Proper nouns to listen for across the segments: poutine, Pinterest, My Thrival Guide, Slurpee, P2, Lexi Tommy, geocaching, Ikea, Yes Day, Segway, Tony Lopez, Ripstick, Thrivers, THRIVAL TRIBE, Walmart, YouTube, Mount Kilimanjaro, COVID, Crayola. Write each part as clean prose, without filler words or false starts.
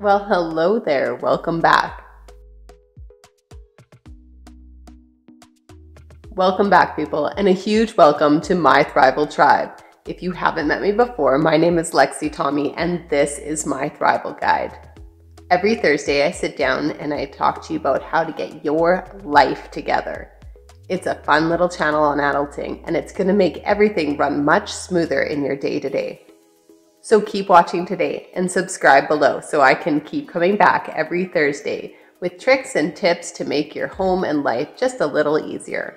Well, hello there, welcome back. Welcome back, people, and a huge welcome to My Thrival Tribe. If you haven't met me before, my name is Lexi Tommy, and this is My Thrival Guide. Every Thursday, I sit down and I talk to you about how to get your life together. It's a fun little channel on adulting, and it's gonna make everything run much smoother in your day-to-day. So keep watching today and subscribe below so I can keep coming back every Thursday with tricks and tips to make your home and life just a little easier.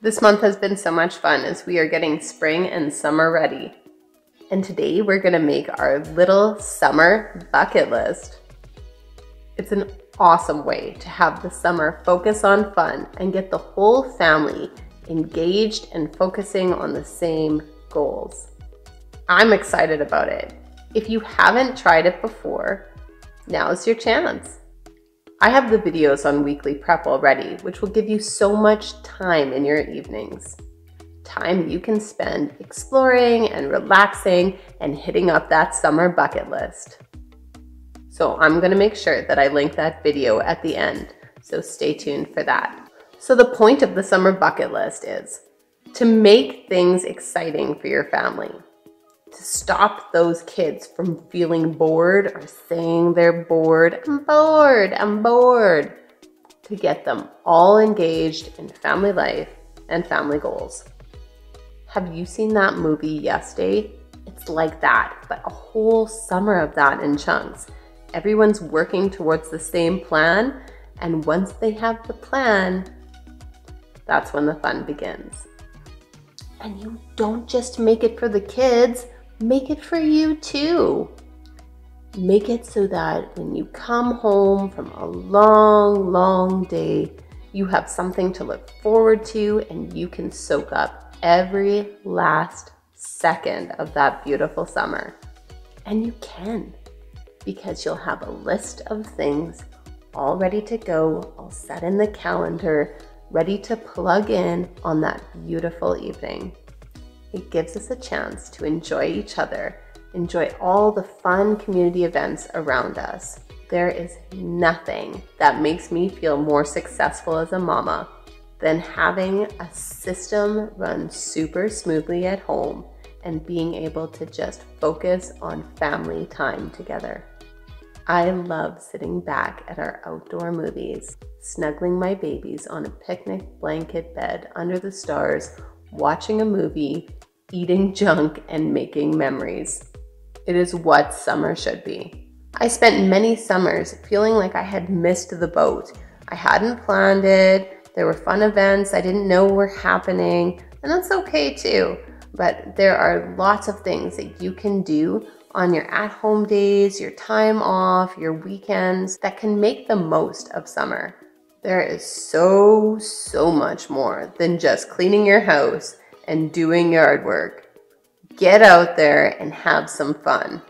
This month has been so much fun as we are getting spring and summer ready. And today we're gonna make our little summer bucket list. It's an awesome way to have the summer focus on fun and get the whole family engaged and focusing on the same goals. I'm excited about it. If you haven't tried it before, now's your chance. I have the videos on weekly prep already, which will give you so much time in your evenings. Time you can spend exploring and relaxing and hitting up that summer bucket list. So I'm gonna make sure that I link that video at the end, so stay tuned for that. So the point of the summer bucket list is to make things exciting for your family. To stop those kids from feeling bored or saying they're bored, I'm bored, I'm bored. To get them all engaged in family life and family goals. Have you seen that movie, Yes Day? It's like that, but a whole summer of that in chunks. Everyone's working towards the same plan, and once they have the plan, that's when the fun begins. And you don't just make it for the kids. Make it for you too. Make it so that when you come home from a long, long day, you have something to look forward to and you can soak up every last second of that beautiful summer. And you can, because you'll have a list of things all ready to go, all set in the calendar, ready to plug in on that beautiful evening. It gives us a chance to enjoy each other, enjoy all the fun community events around us. There is nothing that makes me feel more successful as a mama than having a system run super smoothly at home and being able to just focus on family time together. I love sitting back at our outdoor movies, snuggling my babies on a picnic blanket bed under the stars, watching a movie, eating junk, and making memories. It is what summer should be. I spent many summers feeling like I had missed the boat. I hadn't planned it. There were fun events I didn't know were happening, and that's okay too. But there are lots of things that you can do on your at-home days, your time off, your weekends that can make the most of summer. There is so much more than just cleaning your house and doing yard work. Get out there and have some fun.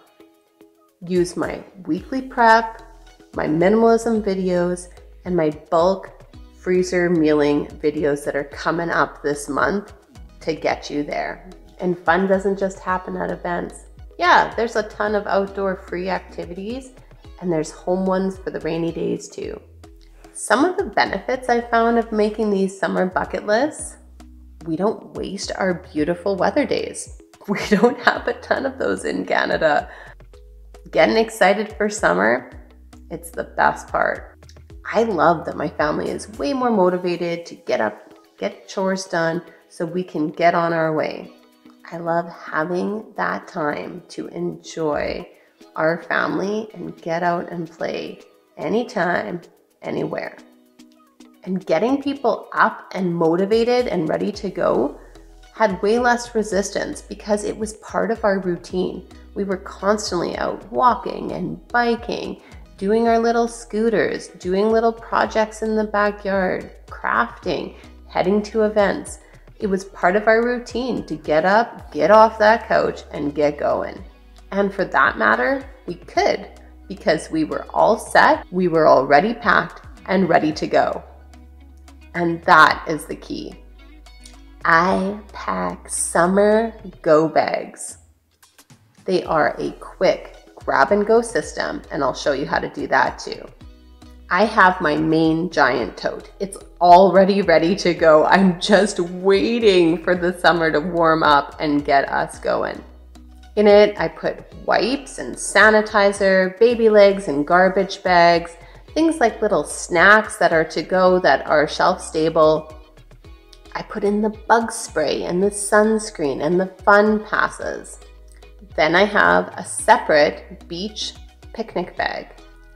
Use my weekly prep, my minimalism videos, and my bulk freezer mealing videos that are coming up this month to get you there. And fun doesn't just happen at events. Yeah, there's a ton of outdoor free activities, and there's home ones for the rainy days too. Some of the benefits I found of making these summer bucket lists: we don't waste our beautiful weather days. We don't have a ton of those in Canada. Getting excited for summer, it's the best part. I love that my family is way more motivated to get up, get chores done, so we can get on our way. I love having that time to enjoy our family and get out and play anytime, anywhere. And getting people up and motivated and ready to go had way less resistance because it was part of our routine. We were constantly out walking and biking, doing our little scooters, doing little projects in the backyard, crafting, heading to events. It was part of our routine to get up, get off that couch, and get going. And for that matter, we could, because we were all set, we were already packed and ready to go. And that is the key. I pack summer go bags. They are a quick, grab and go system, and I'll show you how to do that too. I have my main giant tote. It's already ready to go. I'm just waiting for the summer to warm up and get us going. In it, I put wipes and sanitizer, baby legs and garbage bags, things like little snacks that are to go that are shelf stable. I put in the bug spray and the sunscreen and the fun passes. Then I have a separate beach picnic bag.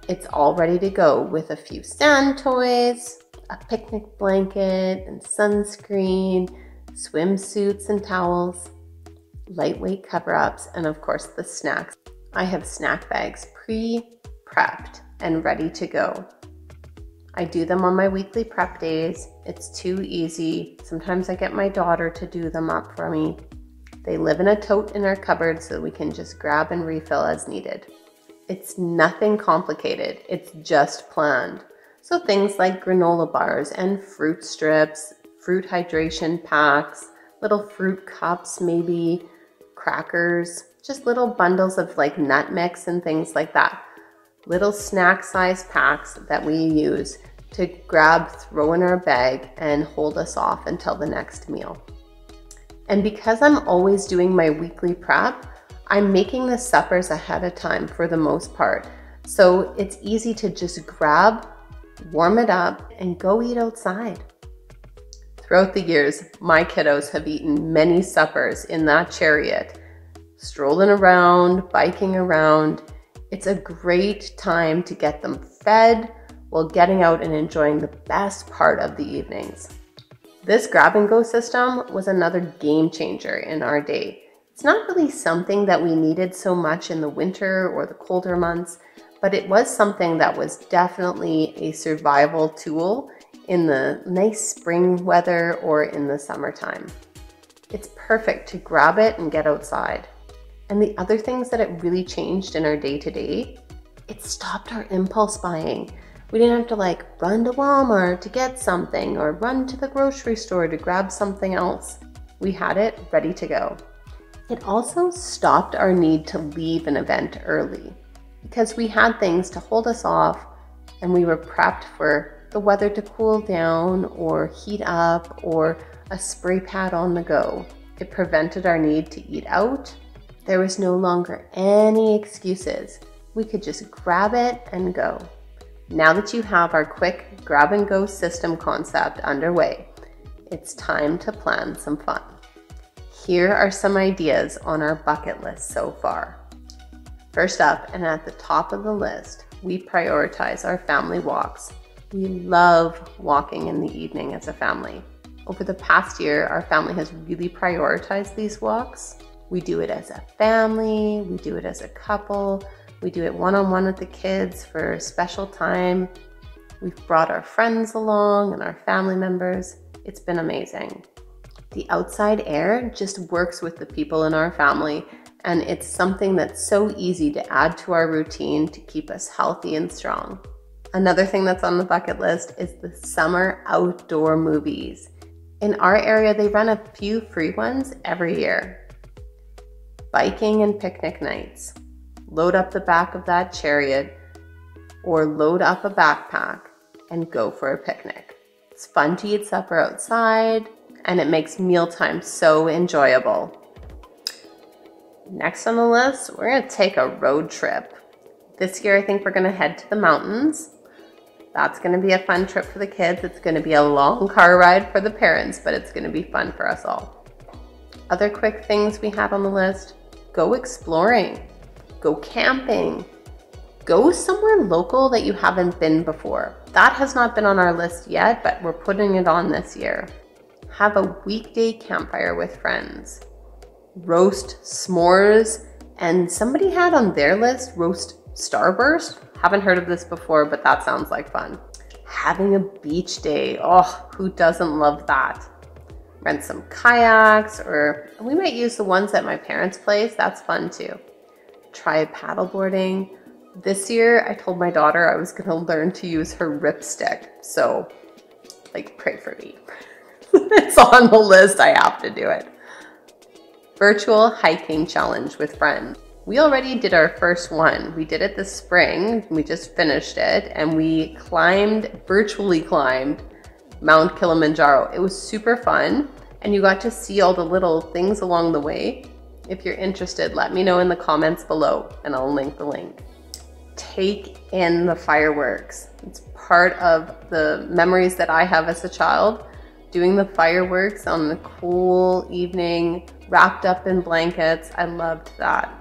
It's all ready to go with a few sand toys, a picnic blanket and sunscreen, swimsuits and towels, lightweight cover-ups, and of course the snacks. I have snack bags pre-prepped and ready to go. I do them on my weekly prep days. It's too easy. Sometimes I get my daughter to do them up for me. They live in a tote in our cupboard so we can just grab and refill as needed. It's nothing complicated, it's just planned. So things like granola bars and fruit strips, fruit hydration packs, little fruit cups maybe, crackers, just little bundles of like nut mix and things like that. Little snack size packs that we use to grab, throw in our bag and hold us off until the next meal. And because I'm always doing my weekly prep, I'm making the suppers ahead of time for the most part. So it's easy to just grab, warm it up, and go eat outside. Throughout the years, my kiddos have eaten many suppers in that chariot, strolling around, biking around. It's a great time to get them fed while getting out and enjoying the best part of the evenings. This grab and go system was another game changer in our day. It's not really something that we needed so much in the winter or the colder months, but it was something that was definitely a survival tool in the nice spring weather or in the summertime. It's perfect to grab it and get outside. And the other things that it really changed in our day-to-day, it stopped our impulse buying. We didn't have to like run to Walmart to get something or run to the grocery store to grab something else. We had it ready to go. It also stopped our need to leave an event early because we had things to hold us off and we were prepped for the weather to cool down or heat up or a spray pad on the go. It prevented our need to eat out. There was no longer any excuses. We could just grab it and go. Now that you have our quick grab and go system concept underway, it's time to plan some fun. Here are some ideas on our bucket list so far. First up, and at the top of the list, we prioritize our family walks. We love walking in the evening as a family. Over the past year, our family has really prioritized these walks. We do it as a family, we do it as a couple, we do it one-on-one with the kids for a special time. We've brought our friends along and our family members. It's been amazing. The outside air just works with the people in our family, and it's something that's so easy to add to our routine to keep us healthy and strong. Another thing that's on the bucket list is the summer outdoor movies. In our area, they run a few free ones every year. Biking and picnic nights. Load up the back of that chariot or load up a backpack and go for a picnic. It's fun to eat supper outside, and it makes mealtime so enjoyable. Next on the list, we're gonna take a road trip. This year, I think we're gonna head to the mountains. That's gonna be a fun trip for the kids. It's gonna be a long car ride for the parents, but it's gonna be fun for us all. Other quick things we had on the list, go exploring, go camping, go somewhere local that you haven't been before. That has not been on our list yet, but we're putting it on this year. Have a weekday campfire with friends. Roast s'mores, and somebody had on their list roast starburst. Haven't heard of this before, but that sounds like fun. Having a beach day, oh, who doesn't love that? Rent some kayaks, or we might use the ones at my parents' place, that's fun too. Try paddleboarding. This year, I told my daughter I was gonna learn to use her ripstick, so like pray for me. It's on the list, I have to do it. Virtual hiking challenge with friends. We already did our first one. We did it this spring. We just finished it and we virtually climbed Mount Kilimanjaro. It was super fun and you got to see all the little things along the way. If you're interested, let me know in the comments below and I'll link the link. Take in the fireworks. It's part of the memories that I have as a child, doing the fireworks on the cool evening, wrapped up in blankets. I loved that.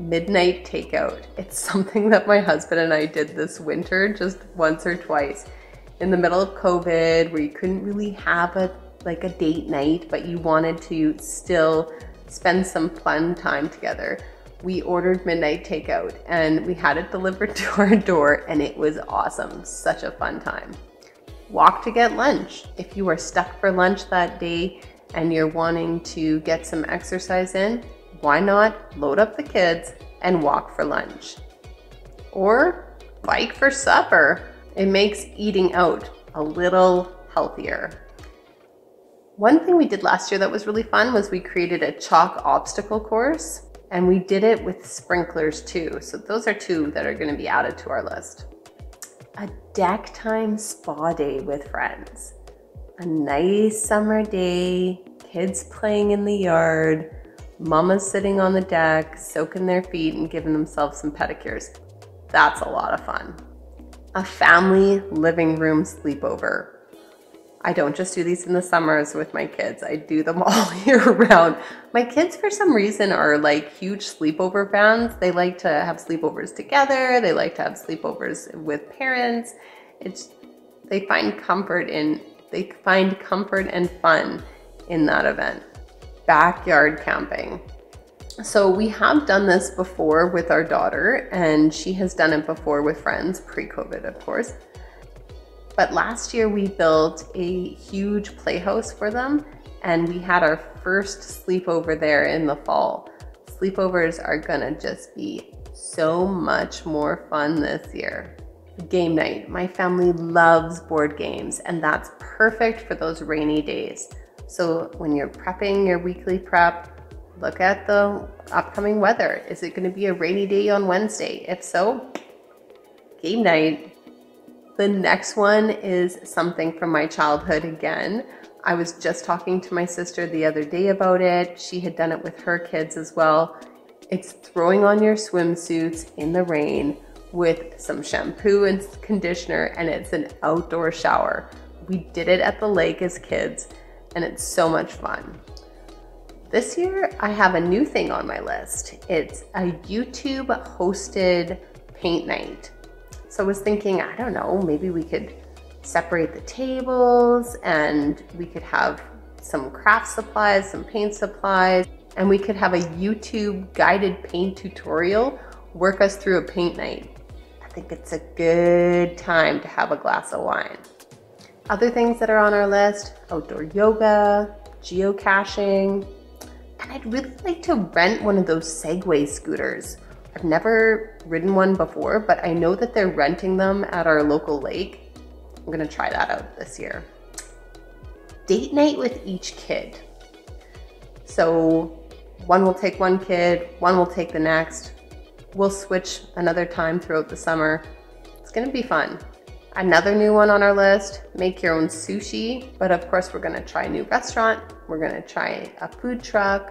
Midnight takeout. It's something that my husband and I did this winter just once or twice. In the middle of COVID, where you couldn't really have a date night, but you wanted to still spend some fun time together. We ordered midnight takeout and we had it delivered to our door and it was awesome. Such a fun time. Walk to get lunch. If you are stuck for lunch that day and you're wanting to get some exercise in, why not load up the kids and walk for lunch? Or bike for supper. It makes eating out a little healthier. One thing we did last year that was really fun was we created a chalk obstacle course and we did it with sprinklers too. So those are two that are going to be added to our list. A deck time spa day with friends. A nice summer day, kids playing in the yard, mama's sitting on the deck, soaking their feet and giving themselves some pedicures. That's a lot of fun. A family living room sleepover. I don't just do these in the summers with my kids. I do them all year round. My kids, for some reason, are like huge sleepover fans. They like to have sleepovers together. They like to have sleepovers with parents. They find comfort and fun in that event. Backyard camping. So we have done this before with our daughter, and she has done it before with friends, pre-COVID, of course. But last year we built a huge playhouse for them and we had our first sleepover there in the fall. Sleepovers are gonna just be so much more fun this year. Game night. My family loves board games and that's perfect for those rainy days. So when you're prepping your weekly prep, look at the upcoming weather. Is it gonna be a rainy day on Wednesday? If so, game night. The next one is something from my childhood again. I was just talking to my sister the other day about it. She had done it with her kids as well. It's throwing on your swimsuits in the rain with some shampoo and conditioner, and it's an outdoor shower. We did it at the lake as kids, and it's so much fun. This year, I have a new thing on my list. It's a YouTube-hosted paint night. So I was thinking, I don't know, maybe we could separate the tables and we could have some craft supplies, some paint supplies, and we could have a YouTube guided paint tutorial, work us through a paint night. I think it's a good time to have a glass of wine. Other things that are on our list, outdoor yoga, geocaching, and I'd really like to rent one of those Segway scooters. I've never ridden one before, but I know that they're renting them at our local lake. I'm gonna try that out this year. Date night with each kid. So one will take one kid, one will take the next. We'll switch another time throughout the summer. It's gonna be fun. Another new one on our list, make your own sushi. But of course we're gonna try a new restaurant. We're gonna try a food truck.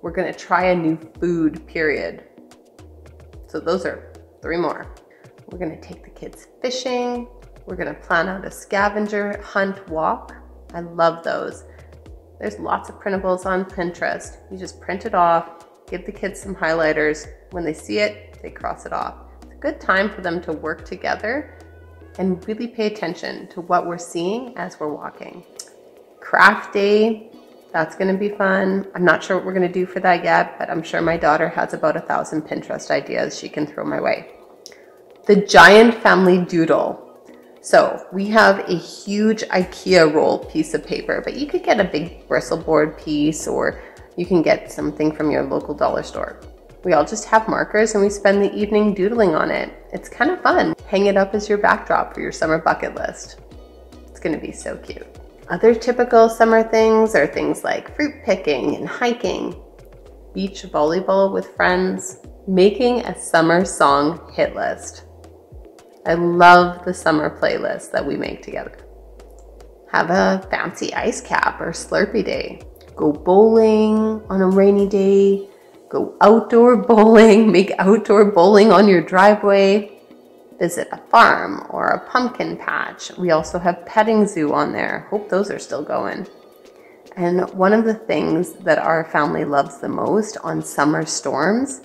We're gonna try a new food, period. So those are three more. We're gonna take the kids fishing. We're gonna plan out a scavenger hunt walk. I love those. There's lots of printables on Pinterest. You just print it off, give the kids some highlighters. When they see it, they cross it off. It's a good time for them to work together and really pay attention to what we're seeing as we're walking. Craft day, that's gonna be fun. I'm not sure what we're gonna do for that yet, but I'm sure my daughter has about 1,000 Pinterest ideas she can throw my way. The giant family doodle. So we have a huge Ikea roll piece of paper, but you could get a big bristleboard piece or you can get something from your local dollar store. We all just have markers and we spend the evening doodling on it. It's kind of fun. Hang it up as your backdrop for your summer bucket list. It's gonna be so cute. Other typical summer things are things like fruit picking and hiking. beach volleyball with friends, making a summer song hit list. I love the summer playlist that we make together. Have a bouncy ice cap or Slurpee day. Go bowling on a rainy day. Go outdoor bowling, make outdoor bowling on your driveway. Visit a farm or a pumpkin patch. We also have petting zoo on there. Hope those are still going. And one of the things that our family loves the most on summer storms,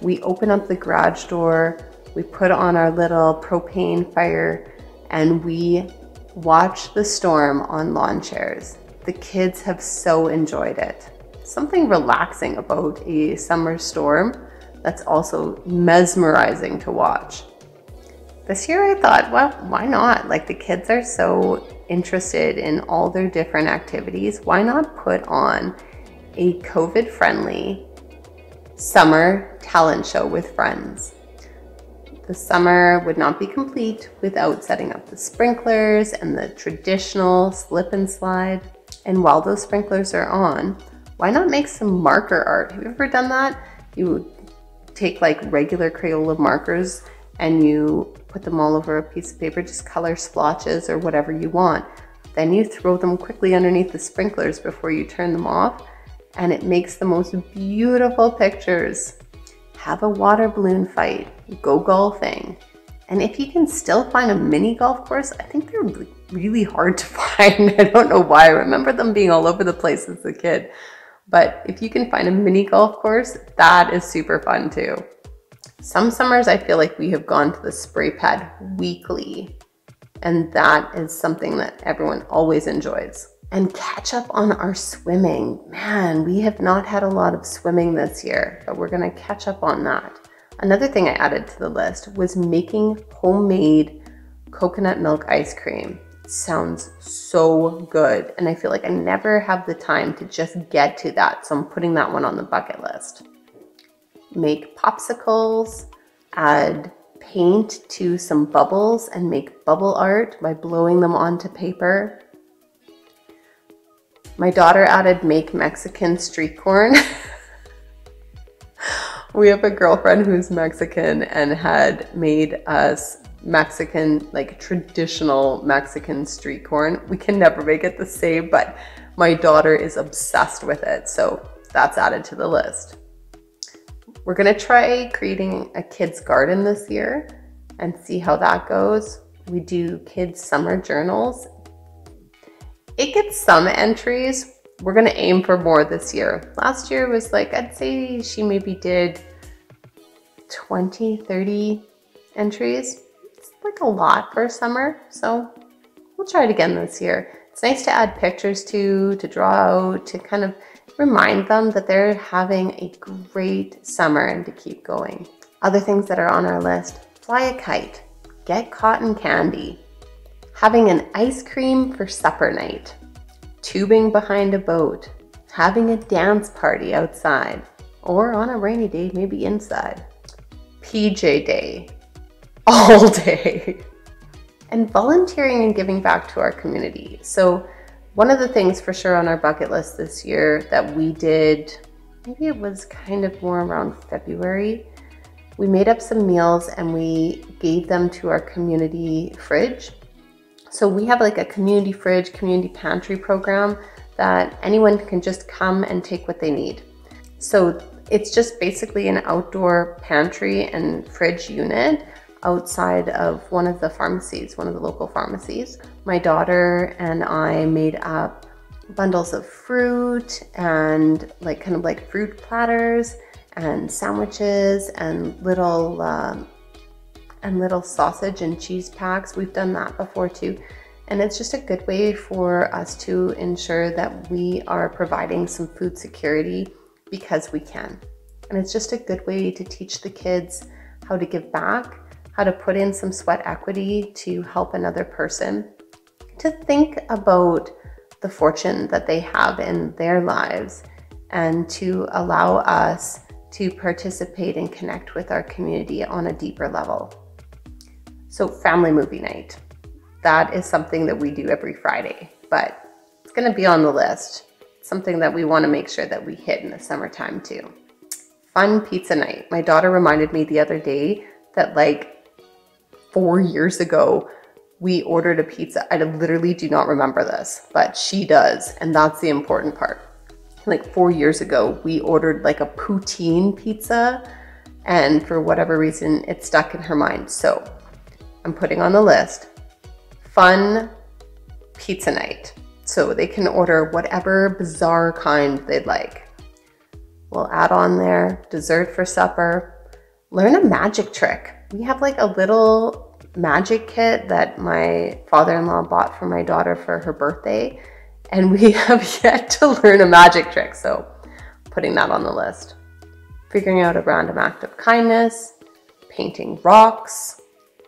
we open up the garage door, we put on our little propane fire, and we watch the storm on lawn chairs. The kids have so enjoyed it. Something relaxing about a summer storm that's also mesmerizing to watch. This year I thought, well, why not? Like, the kids are so interested in all their different activities. Why not put on a COVID-friendly summer talent show with friends? The summer would not be complete without setting up the sprinklers and the traditional slip and slide. And while those sprinklers are on, why not make some marker art? Have you ever done that? You take like regular Crayola markers and you put them all over a piece of paper, just color splotches or whatever you want. Then you throw them quickly underneath the sprinklers before you turn them off, and it makes the most beautiful pictures. Have a water balloon fight, go golfing. And if you can still find a mini golf course, I think they're really hard to find. I don't know why. I remember them being all over the place as a kid. But if you can find a mini golf course, that is super fun too. Some summers I feel like we have gone to the spray pad weekly, and that is something that everyone always enjoys. And catch up on our swimming. Man, we have not had a lot of swimming this year, but we're gonna catch up on that. Another thing I added to the list was making homemade coconut milk ice cream. It sounds so good, and I feel like I never have the time to just get to that, so I'm putting that one on the bucket list. Make popsicles, add paint to some bubbles and make bubble art by blowing them onto paper. My daughter added make Mexican street corn. We have a girlfriend who's Mexican and had made us Mexican, like traditional Mexican street corn. We can never make it the same, but my daughter is obsessed with it, so that's added to the list. We're gonna try creating a kids' garden this year and see how that goes. We do kids' summer journals. It gets some entries. We're gonna aim for more this year. Last year was like, I'd say she maybe did 20, 30 entries. It's like a lot for summer, so we'll try it again this year. It's nice to add pictures to draw out, to kind of remind them that they're having a great summer and to keep going. Other things that are on our list: fly a kite, get cotton candy, having an ice cream for supper night, tubing behind a boat, having a dance party outside, or on a rainy day, maybe inside, PJ day, all day, and volunteering and giving back to our community. So one of the things for sure on our bucket list this year that we did, maybe it was kind of more around February, we made up some meals and we gave them to our community fridge. So we have like a community fridge, community pantry program that anyone can just come and take what they need. So it's just basically an outdoor pantry and fridge unit outside of one of the pharmacies, one of the local pharmacies. My daughter and I made up bundles of fruit and like kind of like fruit platters and sandwiches and little sausage and cheese packs. We've done that before too. And it's just a good way for us to ensure that we are providing some food security because we can. And it's just a good way to teach the kids how to give back, how to put in some sweat equity to help another person, to think about the fortune that they have in their lives, and to allow us to participate and connect with our community on a deeper level. So family movie night, that is something that we do every Friday, but it's gonna be on the list. Something that we wanna make sure that we hit in the summertime too. fun pizza night. My daughter reminded me the other day that like 4 years ago, we ordered a pizza. I literally do not remember this, but she does. And that's the important part. Like 4 years ago, we ordered like a poutine pizza, and for whatever reason, it stuck in her mind. So I'm putting on the list, fun pizza night. So they can order whatever bizarre kind they'd like. We'll add on there, dessert for supper, learn a magic trick. We have like a little magic kit that my father-in-law bought for my daughter for her birthday, and we have yet to learn a magic trick. So putting that on the list, figuring out a random act of kindness, painting rocks,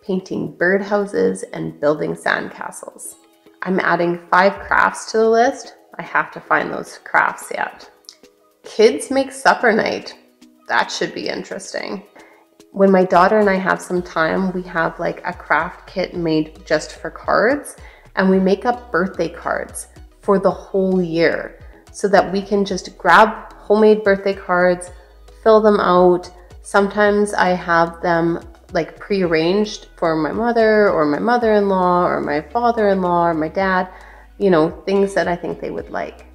painting birdhouses, and building sandcastles. I'm adding 5 crafts to the list. I have to find those crafts yet. Kids make supper night. That should be interesting. When my daughter and I have some time, we have like a craft kit made just for cards, and we make up birthday cards for the whole year so that we can just grab homemade birthday cards, fill them out. Sometimes I have them like prearranged for my mother or my mother-in-law or my father-in-law or my dad, you know, things that I think they would like.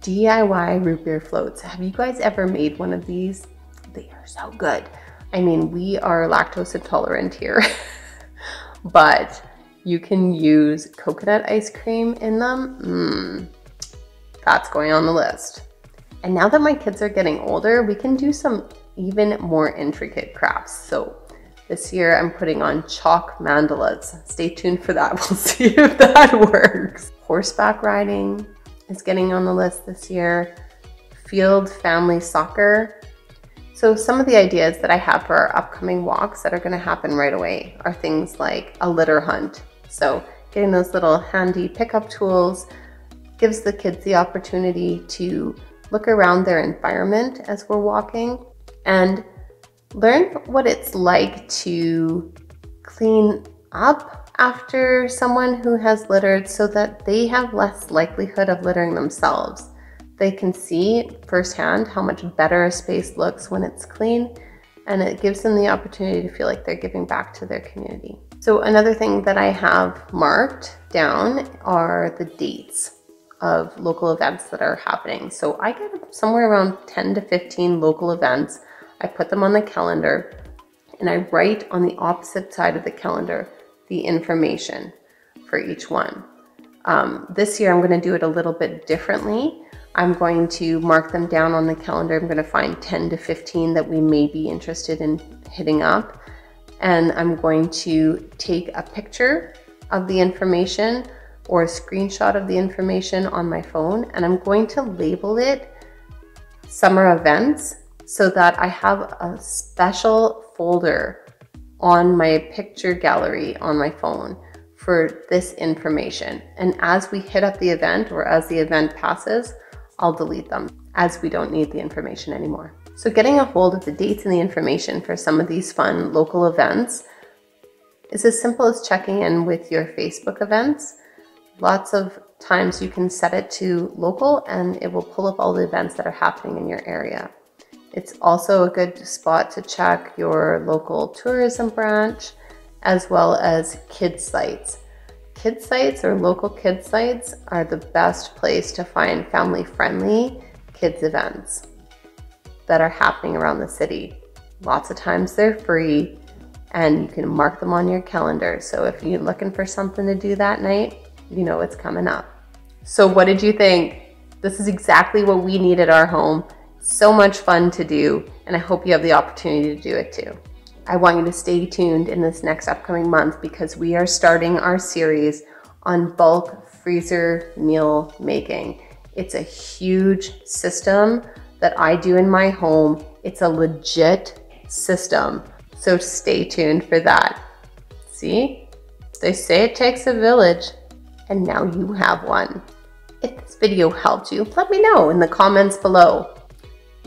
DIY root beer floats. Have you guys ever made one of these? They are so good. I mean, we are lactose intolerant here, but you can use coconut ice cream in them. That's going on the list. And now that my kids are getting older, we can do some even more intricate crafts. So this year I'm putting on chalk mandalas. Stay tuned for that. We'll see if that works. Horseback riding is getting on the list this year. Field family soccer. So some of the ideas that I have for our upcoming walks that are going to happen right away are things like a litter hunt. So getting those little handy pickup tools gives the kids the opportunity to look around their environment as we're walking and learn what it's like to clean up after someone who has littered so that they have less likelihood of littering themselves. They can see firsthand how much better a space looks when it's clean, and it gives them the opportunity to feel like they're giving back to their community. So another thing that I have marked down are the dates of local events that are happening. So I get somewhere around 10 to 15 local events. I put them on the calendar and I write on the opposite side of the calendar the information for each one. This year I'm going to do it a little bit differently. I'm going to mark them down on the calendar. I'm going to find 10 to 15 that we may be interested in hitting up, and I'm going to take a picture of the information or a screenshot of the information on my phone, and I'm going to label it summer events so that I have a special folder on my picture gallery on my phone for this information. And as we hit up the event or as the event passes, I'll delete them as we don't need the information anymore. So getting a hold of the dates and the information for some of these fun local events is as simple as checking in with your Facebook events. Lots of times you can set it to local and it will pull up all the events that are happening in your area. It's also a good spot to check your local tourism branch as well as kids sites. Kids sites or local kids sites are the best place to find family-friendly kids events that are happening around the city. Lots of times they're free and you can mark them on your calendar. So if you're looking for something to do that night, you know it's coming up. So what did you think? This is exactly what we need at our home. So much fun to do, and I hope you have the opportunity to do it too. I want you to stay tuned in this next upcoming month because we are starting our series on bulk freezer meal making. It's a huge system that I do in my home. It's a legit system. So stay tuned for that. See? They say it takes a village, and now you have one. If this video helped you, let me know in the comments below.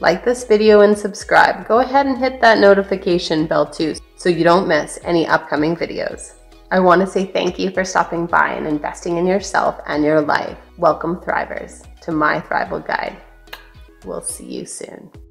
Like this video and subscribe. Go ahead and hit that notification bell too so you don't miss any upcoming videos. I want to say thank you for stopping by and investing in yourself and your life. Welcome Thrivers to My Thrival Guide. We'll see you soon.